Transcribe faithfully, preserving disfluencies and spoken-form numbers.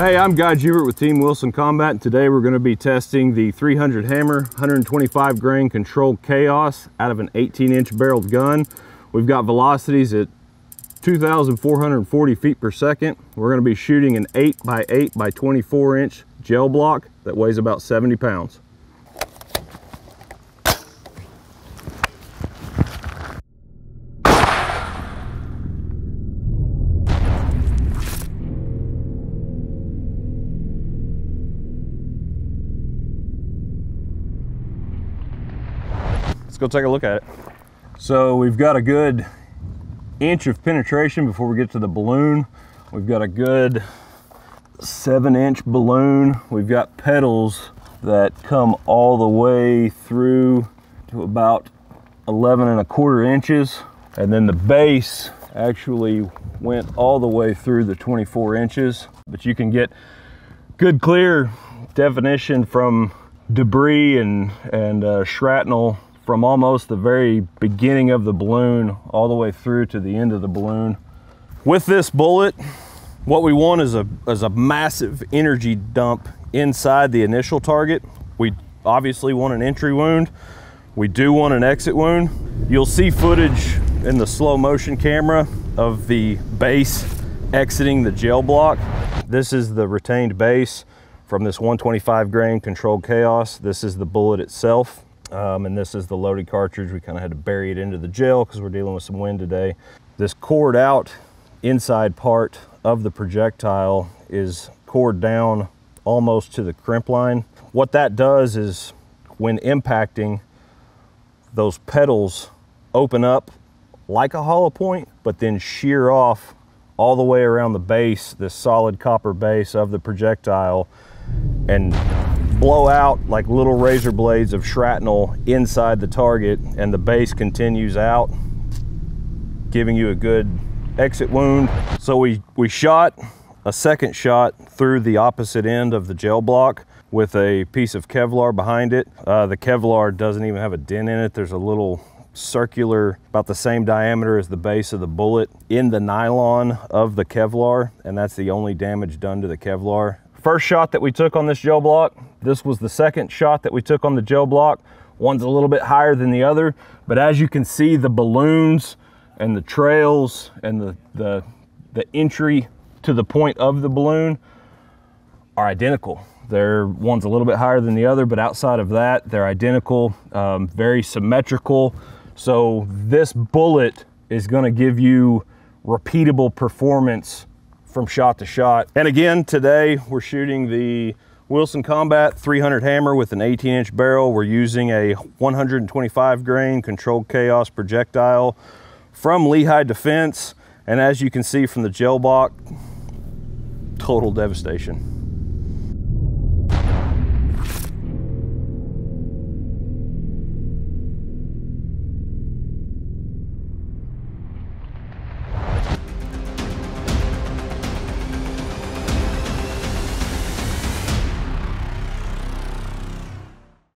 Hey, I'm Guy Juebert with Team Wilson Combat, and today we're going to be testing the three hundred HAM'R one twenty-five grain Controlled Chaos out of an eighteen inch barreled gun. We've got velocities at two thousand four hundred forty feet per second. We're going to be shooting an eight by eight by twenty-four inch gel block that weighs about seventy pounds. Go take a look at it. So we've got a good inch of penetration before we get to the balloon. We've got a good seven inch balloon. We've got pedals that come all the way through to about eleven and a quarter inches. And then the base actually went all the way through the twenty-four inches. But you can get good clear definition from debris and, and uh, shrapnel from almost the very beginning of the balloon all the way through to the end of the balloon. With this bullet, what we want is a, is a massive energy dump inside the initial target. We obviously want an entry wound. We do want an exit wound. You'll see footage in the slow motion camera of the base exiting the gel block. This is the retained base from this one twenty-five grain Controlled Chaos. This is the bullet itself. Um, and this is the loaded cartridge. We kind of had to bury it into the gel because we're dealing with some wind today. This cored out inside part of the projectile is cored down almost to the crimp line. What that does is when impacting, those pedals open up like a hollow point, but then shear off all the way around the base, this solid copper base of the projectile, and blow out like little razor blades of shrapnel inside the target, and the base continues out, giving you a good exit wound. So we, we shot a second shot through the opposite end of the gel block with a piece of Kevlar behind it. Uh, the Kevlar doesn't even have a dent in it. There's a little circular, about the same diameter as the base of the bullet, in the nylon of the Kevlar, and that's the only damage done to the Kevlar. First shot that we took on this gel block. This was the second shot that we took on the gel block. One's a little bit higher than the other, but as you can see, the balloons and the trails and the, the, the entry to the point of the balloon are identical. They're, one's a little bit higher than the other, but outside of that, they're identical, um, very symmetrical. So this bullet is gonna give you repeatable performance from shot to shot. And again, today we're shooting the Wilson Combat three hundred HAM'R with an eighteen inch barrel. We're using a one twenty-five grain Controlled Chaos projectile from Lehigh Defense. And as you can see from the gel block, total devastation.